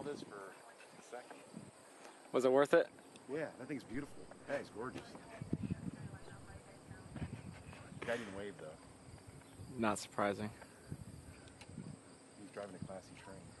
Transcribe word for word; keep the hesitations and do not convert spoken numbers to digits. all this for a second. Was it worth it? Yeah, that thing's beautiful. That is gorgeous. Guy didn't wave though. Not surprising. He's driving a classy train.